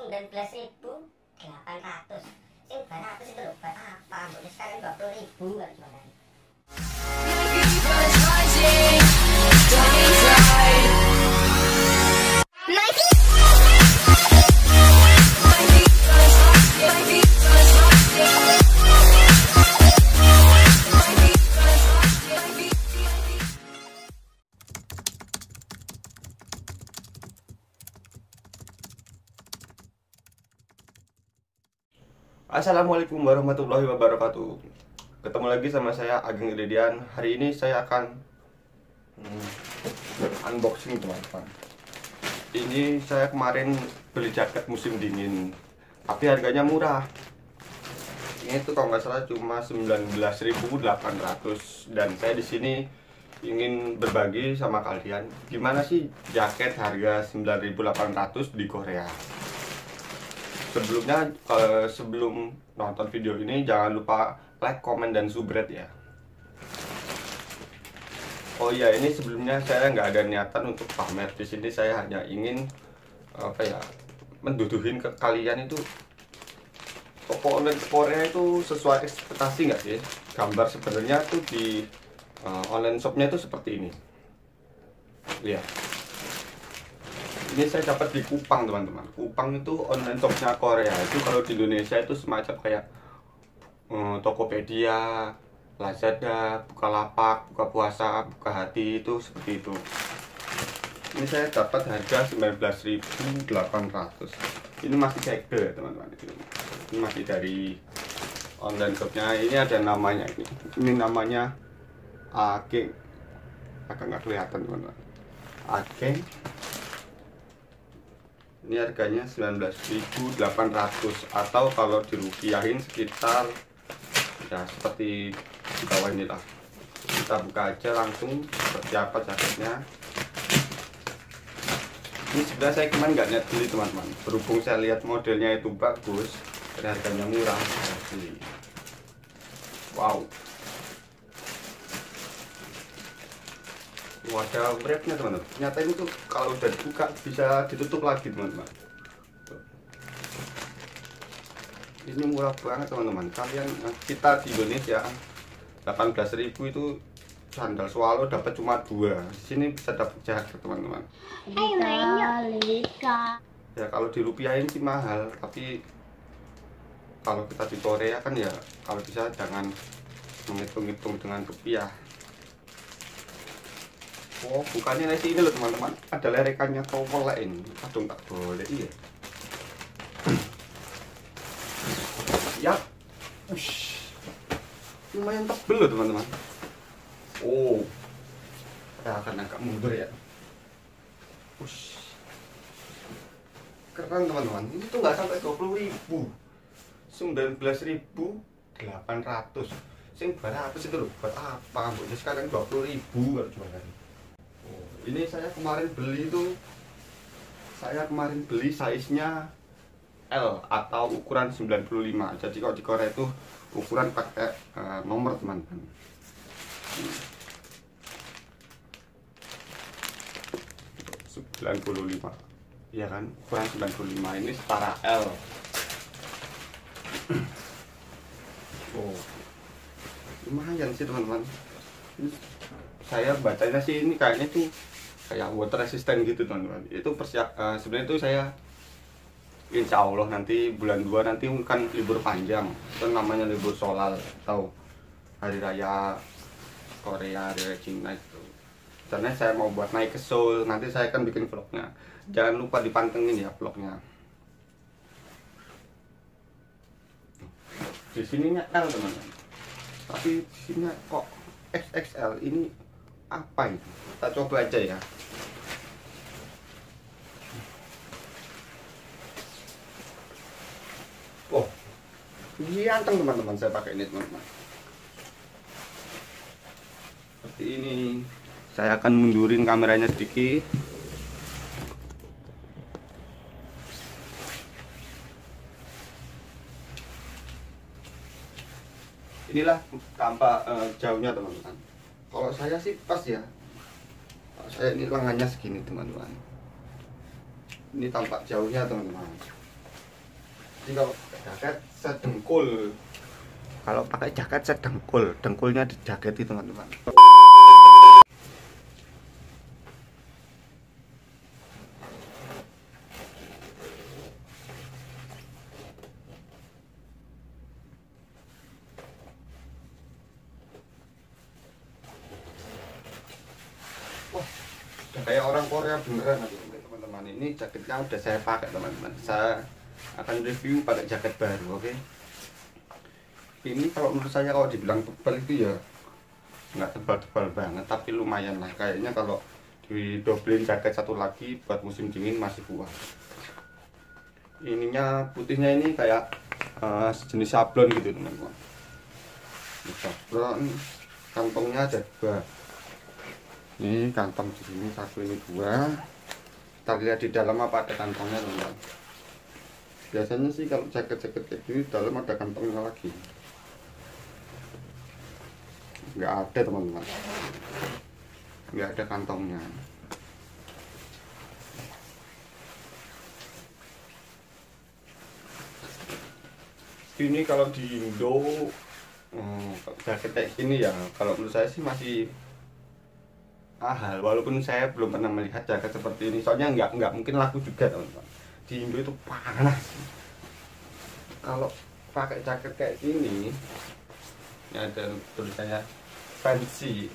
19.800. Sing 200 itu lho, buat apa? Mbok sekarang 20.000 kan gimana? Assalamualaikum warahmatullahi wabarakatuh. Ketemu lagi sama saya Ageng Irlidian. Hari ini saya akan unboxing teman-teman. Ini saya kemarin beli jaket musim dingin, tapi harganya murah. Ini tuh kalau nggak salah cuma 19.800. Dan saya di sini ingin berbagi sama kalian gimana sih jaket harga 9.800 di Korea. Sebelumnya, sebelum nonton video ini jangan lupa like, komen, dan subscribe ya. Oh iya, ini sebelumnya saya nggak ada niatan untuk pamer. Di sini saya hanya ingin menduduhin ke kalian itu Korea itu sesuai ekspektasi nggak sih? Gambar sebenarnya tuh di online shopnya itu seperti ini. Iya. Ini saya dapat di Kupang teman-teman. Kupang itu online shopnya Korea. Itu kalau di Indonesia itu semacam kayak Tokopedia, Lazada, Bukalapak, Buka Puasa, Buka Hati, itu seperti itu. Ini saya dapat harga 19.800. Ini masih segel teman-teman. Ini masih dari online shopnya. Ini ada namanya ini. Ini namanya Ageng. Agak nggak kelihatan teman-teman. Ageng. Ini harganya 19.800 atau kalau dirupiahin sekitar ya seperti di bawah ini lah. Kita buka aja langsung seperti apa jaketnya. Ini sebenarnya saya kemarin nggak niat beli teman-teman. Berhubung saya lihat modelnya itu bagus dan harganya murah, saya beli. Wow. Wadah wrapnya teman-teman. Ternyata ini tuh kalau udah dibuka bisa ditutup lagi teman-teman. Ini murah banget teman-teman. Kalian kita di Indonesia 18.000 itu sandal swallow dapat cuma 2. Sini bisa dapat jaket teman-teman. Ya kalau dirupiahin sih mahal, tapi kalau kita di Korea kan ya kalau bisa jangan menghitung-hitung dengan rupiah. Oh, bukannya nanti ini loh teman-teman, ada lerekannya towel lain. Aduh, nggak boleh iya. Ya, lumayan tebel loh teman-teman. Oh, ya karena agak mundur ya. Ush, keren teman-teman. Ini tuh nggak sampai 20.000, 19.800. Sing 200 itu loh buat apa? Buatnya sekarang 20.000 harus cuma kan. Ini saya kemarin beli itu, saya kemarin beli size-nya L atau ukuran 95. Jadi kalau di Korea itu ukuran pakai nomor teman-teman. Hmm. 95, ya kan? Ukuran 95 ini setara L. Oh, lumayan sih teman-teman. Saya bacanya sih ini kayaknya tuh kayak water resistant gitu teman-teman. Itu sebenarnya itu saya insya Allah nanti bulan 2 nanti kan libur panjang. Itu namanya libur Seoul atau hari raya Korea, hari raya Cina itu. Karena saya mau buat naik ke Seoul, nanti saya akan bikin vlognya. Jangan lupa dipantengin ya vlognya. Di sininya L teman-teman. Tapi di sini kok XXL ini apa ini? Kita coba aja ya. Oh, ganteng teman-teman, saya pakai ini teman-teman. Seperti ini. Saya akan mundurin kameranya sedikit. Inilah tampak jauhnya teman-teman. Kalau saya sih pas ya. Kalau saya ini lengannya segini teman-teman. Ini tampak jauhnya teman-teman. Jadi kalau pakai jaket sedengkul. Kalau pakai jaket sedengkul, dengkulnya di jaket itu teman-teman. Kayak orang Korea beneran teman-teman. Ini jaketnya udah saya pakai teman-teman. Saya akan review pakai jaket baru, oke? Ini kalau menurut saya kalau dibilang tebal itu ya nggak tebal-tebal banget, tapi lumayan lah. Kayaknya kalau didobelin jaket satu lagi buat musim dingin masih kuat. Ininya putihnya ini kayak sejenis sablon gitu teman-teman. Sablon, kantongnya ada dua. Ini kantong di sini satu, ini dua. Kita lihat di dalam apa ada kantongnya teman-teman. Biasanya sih kalau jaket-jaket kayak gini dalam ada kantongnya lagi. Nggak ada teman-teman, nggak ada kantongnya. Ini kalau di Indo jaket kayak gini ya kalau menurut saya sih masih mahal, walaupun saya belum pernah melihat jaket seperti ini. Soalnya nggak mungkin laku juga teman-teman. Di Indo itu panas. Kalau pakai jaket kayak gini, ini ada tulisannya fancy.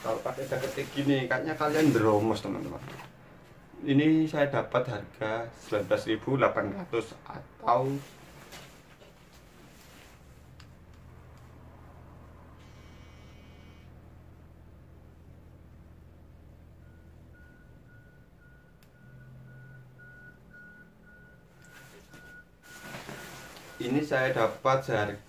Kalau pakai jaket kayak gini, kayaknya kalian dromos teman-teman. Ini saya dapat harga 19.800 atau 19.900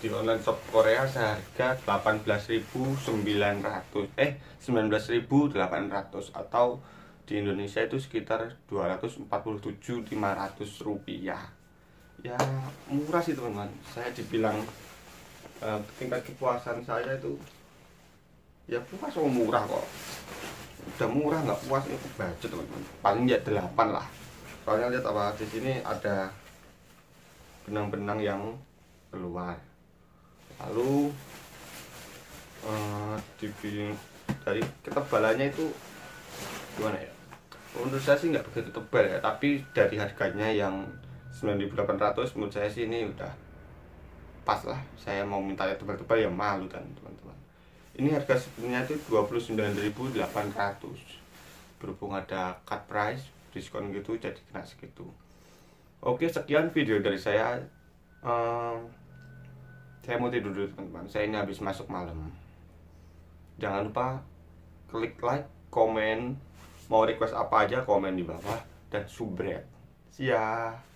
di online shop Korea seharga 19.800 atau di Indonesia itu sekitar 247.500 rupiah. Ya murah sih teman-teman. Saya dibilang tingkat kepuasan saya itu ya puas, oh murah kok. Udah murah nggak puas, itu budget teman-teman. Paling ya 8 lah. Soalnya lihat apa di sini ada benang-benang yang keluar. Lalu dari ketebalannya itu gimana ya? Menurut saya sih nggak begitu tebal ya. Tapi dari harganya yang 9.800 menurut saya sih ini udah pas lah. Saya mau minta yang tebal-tebal ya malu kan teman-teman. Ini harga sebenarnya itu 29.800. Berhubung ada cut price, diskon gitu, jadi kena segitu. Oke, sekian video dari saya. Saya mau tidur dulu teman-teman. Saya ini habis masuk malam. Jangan lupa klik like, komen. Mau request apa aja komen di bawah. Dan subscribe. See ya.